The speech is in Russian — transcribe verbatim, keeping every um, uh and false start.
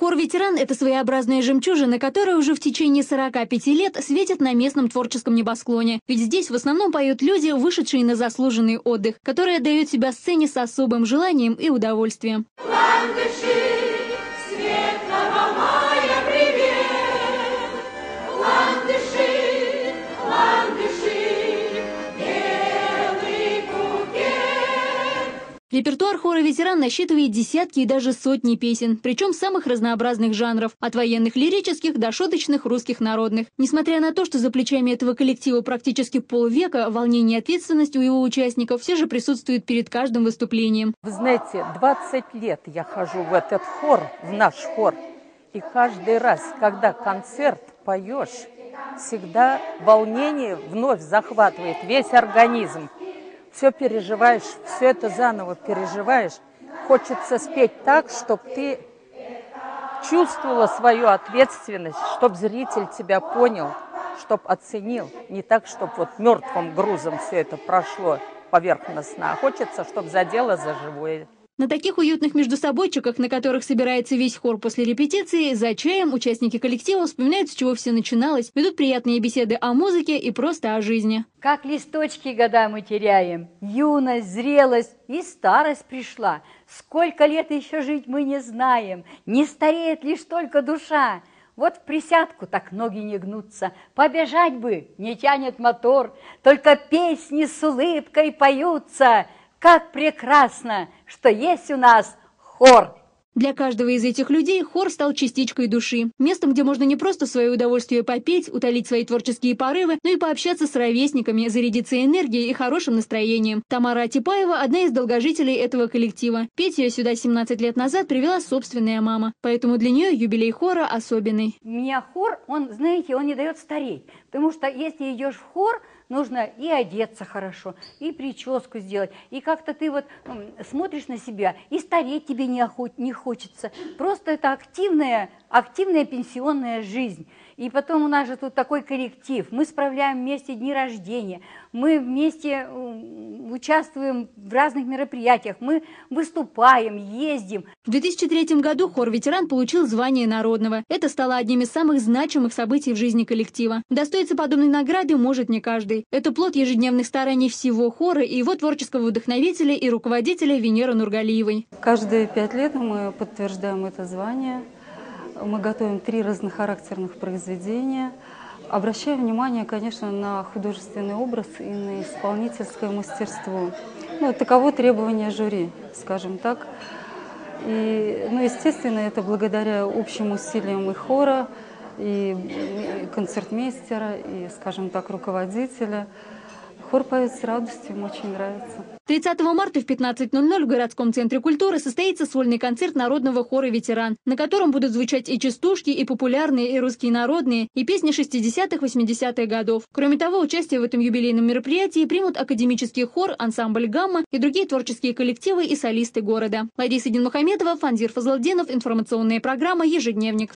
Хор «Ветеран» — это своеобразная жемчужина, которая уже в течение сорока пяти лет светит на местном творческом небосклоне. Ведь здесь в основном поют люди, вышедшие на заслуженный отдых, которые отдают себя сцене с особым желанием и удовольствием. Репертуар хора «Ветеран» насчитывает десятки и даже сотни песен, причем самых разнообразных жанров, от военных лирических до шуточных русских народных. Несмотря на то, что за плечами этого коллектива практически полвека, волнение и ответственность у его участников все же присутствует перед каждым выступлением. Вы знаете, двадцать лет я хожу в этот хор, в наш хор, и каждый раз, когда концерт поешь, всегда волнение вновь захватывает весь организм. Все переживаешь, все это заново переживаешь. Хочется спеть так, чтобы ты чувствовала свою ответственность, чтобы зритель тебя понял, чтобы оценил. Не так, чтобы вот мертвым грузом все это прошло поверхностно, а хочется, чтобы задело за живое. На таких уютных междусобойчиках, на которых собирается весь хор после репетиции, за чаем участники коллектива вспоминают, с чего все начиналось, ведут приятные беседы о музыке и просто о жизни. Как листочки года мы теряем, юность, зрелость и старость пришла. Сколько лет еще жить мы не знаем, не стареет лишь только душа. Вот в присядку так ноги не гнутся, побежать бы не тянет мотор, только песни с улыбкой поются. Как прекрасно, что есть у нас хор! Для каждого из этих людей хор стал частичкой души. Местом, где можно не просто в свое удовольствие попеть, утолить свои творческие порывы, но и пообщаться с ровесниками, зарядиться энергией и хорошим настроением. Тамара Типаева – одна из долгожителей этого коллектива. Петь ее сюда семнадцать лет назад привела собственная мама. Поэтому для нее юбилей хора особенный. У меня хор, он, знаете, он не дает стареть. Потому что если идешь в хор, нужно и одеться хорошо, и прическу сделать, и как-то ты вот смотришь на себя, и стареть тебе не, охот, не хочется. Просто это активная, активная пенсионная жизнь. И потом у нас же тут такой коллектив, мы справляем вместе дни рождения, мы вместе участвуем в разных мероприятиях, мы выступаем, ездим. В две тысячи третьем году хор «Ветеран» получил звание народного. Это стало одним из самых значимых событий в жизни коллектива. Достоиться подобной награды может не каждый. Это плод ежедневных стараний всего хора и его творческого вдохновителя и руководителя Венеры Нургалиевой. Каждые пять лет мы подтверждаем это звание. Мы готовим три разнохарактерных произведения, обращая внимание, конечно, на художественный образ и на исполнительское мастерство. Ну, таково требование жюри, скажем так. И, ну, естественно, это благодаря общим усилиям и хора, и концертмейстера, и, скажем так, руководителя. Хор поет с радостью, им очень нравится. тридцатого марта в пятнадцать ноль-ноль в городском центре культуры состоится сольный концерт народного хора «Ветеран», на котором будут звучать и частушки, и популярные, и русские народные, и песни шестидесятых-восьмидесятых годов. Кроме того, участие в этом юбилейном мероприятии примут академический хор, ансамбль «Гамма» и другие творческие коллективы и солисты города. Лариса Диннухаметова, Фандир Фазладинов, информационная программа «Ежедневник».